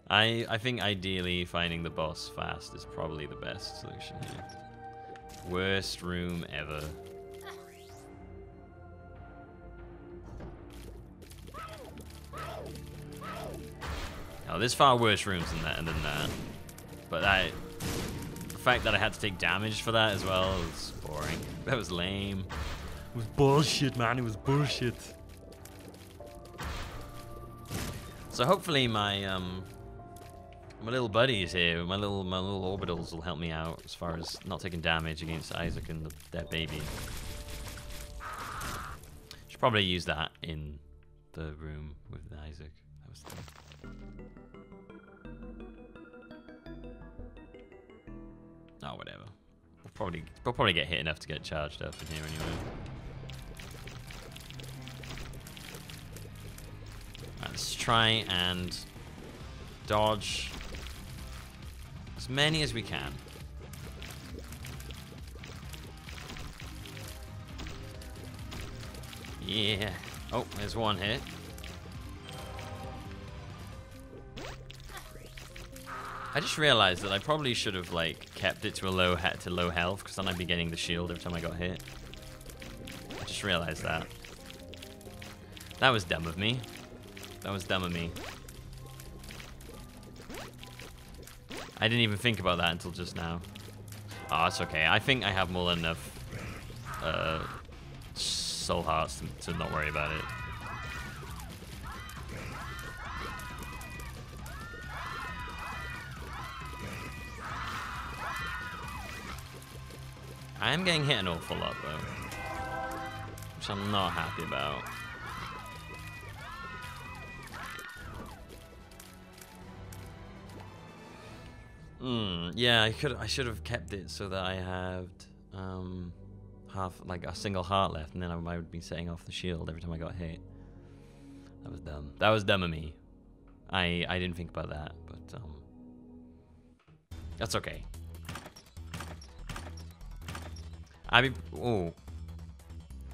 I, I think ideally finding the boss fast is probably the best solution here. Worst room ever. Oh, there's far worse rooms than that, than that. But that, the fact that I had to take damage for that as well was boring. That was lame. It was bullshit, man. It was bullshit. So hopefully my um, my little buddies here, my little my little orbitals will help me out as far as not taking damage against Isaac and the, their baby. Should probably use that in the room with Isaac. That was the... Oh, whatever. We'll probably, we'll probably get hit enough to get charged up in here anyway. Right, let's try and dodge as many as we can. Yeah. Oh, there's one hit. I just realized that I probably should have like kept it to a low he to low health, because then I'd be getting the shield every time I got hit. I just realized that. That was dumb of me. That was dumb of me. I didn't even think about that until just now. Oh, that's okay. I think I have more than enough uh, soul hearts to, to not worry about it. I am getting hit an awful lot, though. Which I'm not happy about. Hmm, yeah, I could, I should have kept it so that I had, um, half, like, a single heart left, and then I would be setting off the shield every time I got hit. That was dumb. That was dumb of me. I, I didn't think about that, but, um, that's okay. I be, oh,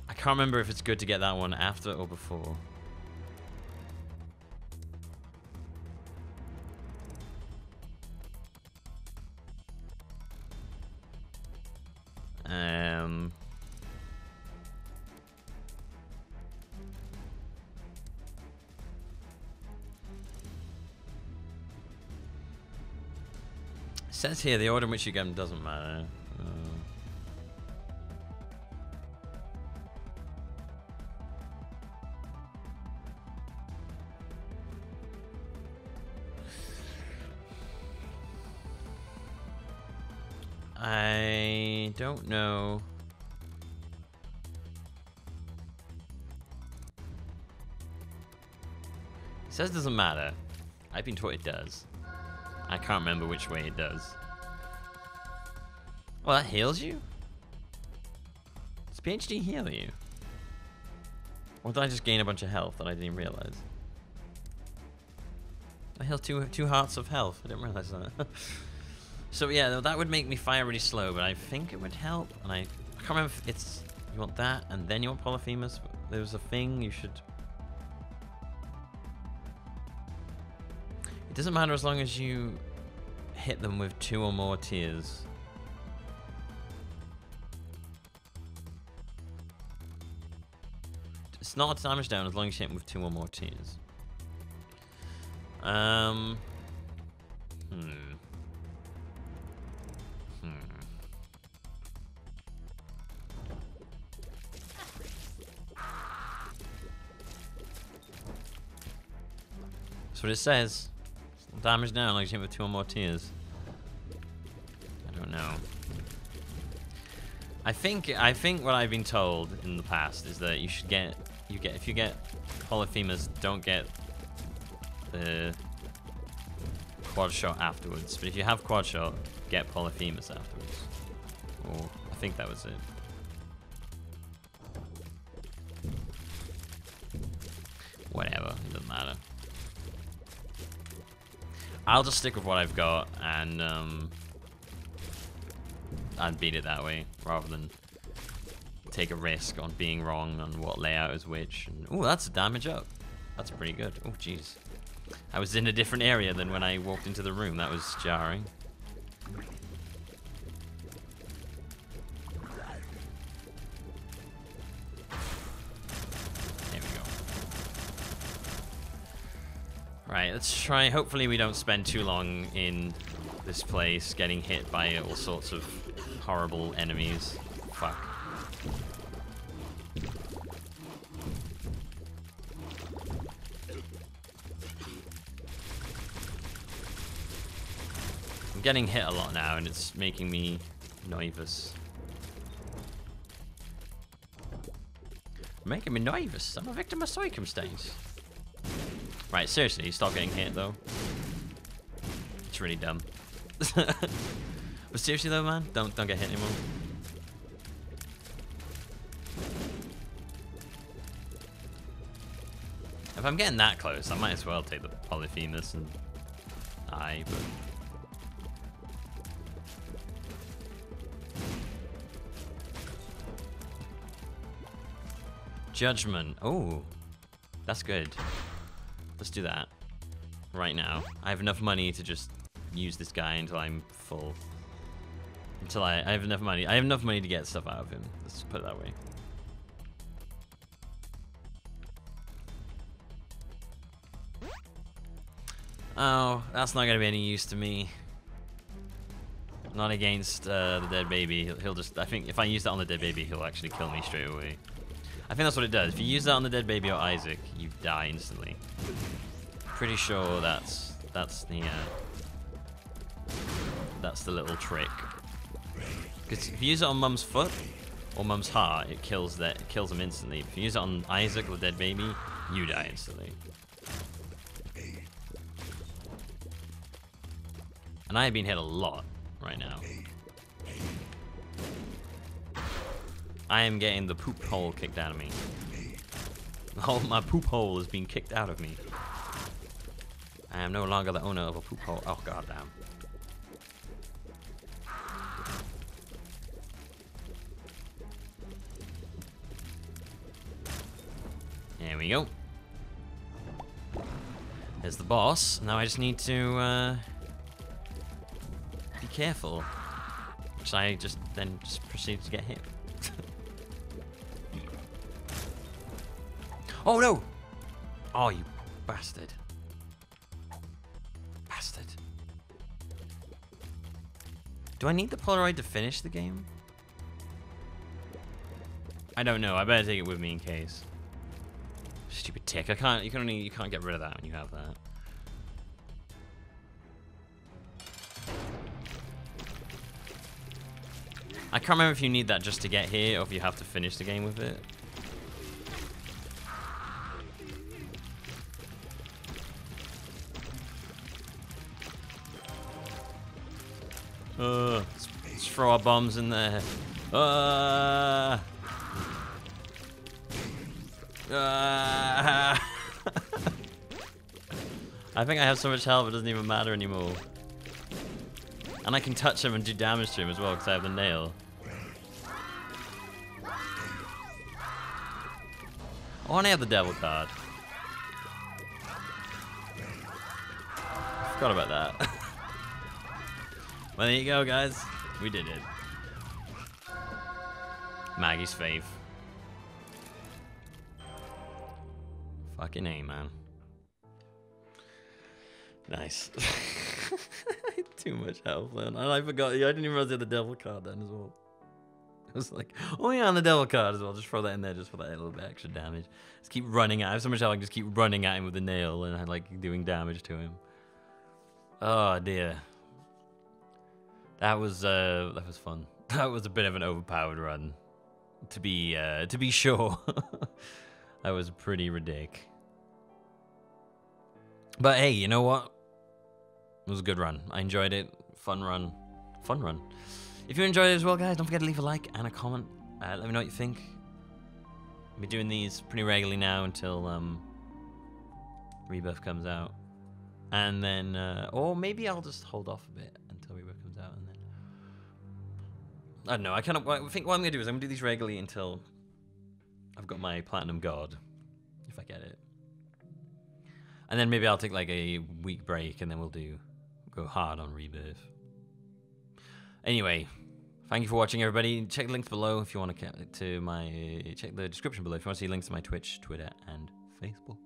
I can't remember if it's good to get that one after or before. Um. It says here the order in which you get them doesn't matter. Uh. I don't know. It says it doesn't matter. I've been taught it does. I can't remember which way it does. Well, that heals you? Does P H D heal you? Or did I just gain a bunch of health that I didn't realize? I healed two, two hearts of health. I didn't realize that. So yeah, that would make me fire really slow, but I think it would help, and I, I can't remember if it's, you want that, and then you want Polyphemus, there was a thing you should... It doesn't matter as long as you hit them with two or more tiers. It's not a damage down as long as you hit them with two or more tiers. Um... Hmm... That's what it says. Damage down, like you hit with two or more tiers. I don't know. I think I think what I've been told in the past is that you should get you get if you get Polyphemus, don't get the quad shot afterwards. But if you have quad shot, get Polyphemus afterwards. Or I think that was it. Whatever, it doesn't matter. I'll just stick with what I've got and um, and beat it that way rather than take a risk on being wrong on what layout is which. Oh, that's a damage up. That's pretty good. Oh, jeez. I was in a different area than when I walked into the room. That was jarring. Right, let's try, hopefully we don't spend too long in this place getting hit by all sorts of horrible enemies. Fuck. I'm getting hit a lot now and it's making me nervous. Making me nervous, I'm a victim of circumstance. Right, seriously, stop getting hit though. It's really dumb. But seriously though, man, don't don't get hit anymore. If I'm getting that close, I might as well take the Polyphemus and I. But Judgment. Oh, that's good. Let's do that right now. I have enough money to just use this guy until I'm full. Until I, I have enough money. I have enough money to get stuff out of him. Let's put it that way. Oh, that's not going to be any use to me. Not against uh, the dead baby. He'll, he'll just, I think if I use that on the dead baby, he'll actually kill me straight away. I think that's what it does. If you use that on the dead baby or Isaac, you die instantly. Pretty sure that's that's the uh, that's the little trick. Because if you use it on Mum's foot or Mum's heart, it kills that it kills them instantly. If you use it on Isaac or dead baby, you die instantly. And I have been hit a lot right now. I am getting the poop hole kicked out of me. Oh, my poop hole is being kicked out of me. I am no longer the owner of a poop hole. Oh, goddamn. There we go. There's the boss. Now I just need to uh, be careful. Which I just then just proceed to get hit. Oh no! Oh, you bastard. Bastard. Do I need the Polaroid to finish the game? I don't know. I better take it with me in case. Stupid tick. I can't. You can only. You can't get rid of that when you have that. I can't remember if you need that just to get here or if you have to finish the game with it. Uh, let's, let's throw our bombs in there. Uh, uh, I think I have so much health it doesn't even matter anymore. And I can touch him and do damage to him as well because I have the nail. Oh, and I have the devil card. I forgot about that. Well, there you go, guys. We did it. Maggie's fave. Fucking A, man. Nice. Too much health then. And I forgot. I didn't even realize I had the devil card then as well. I was like, oh yeah, on the devil card as well. Just throw that in there just for that little bit extra damage. Just keep running at him. I have so much health, I can just keep running at him with the nail and like doing damage to him. Oh, dear. That was uh, that was fun. That was a bit of an overpowered run, to be uh, to be sure. That was pretty ridiculous. But hey, you know what? It was a good run. I enjoyed it. Fun run, fun run. If you enjoyed it as well, guys, don't forget to leave a like and a comment. Uh, let me know what you think. I'll be doing these pretty regularly now until um, Rebirth comes out, and then uh, or maybe I'll just hold off a bit until Rebirth comes out. And I don't know, I kind of I think what I'm going to do is I'm going to do these regularly until I've got my Platinum God, if I get it. And then maybe I'll take like a week break and then we'll do, go hard on Rebirth. Anyway, thank you for watching, everybody. Check the links below if you want to get to my, check the description below if you want to see links to my Twitch, Twitter, and Facebook.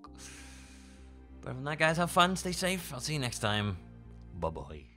But other than that, guys, have fun, stay safe. I'll see you next time. Bye-bye.